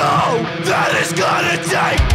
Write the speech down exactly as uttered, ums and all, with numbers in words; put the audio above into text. know that it's gonna take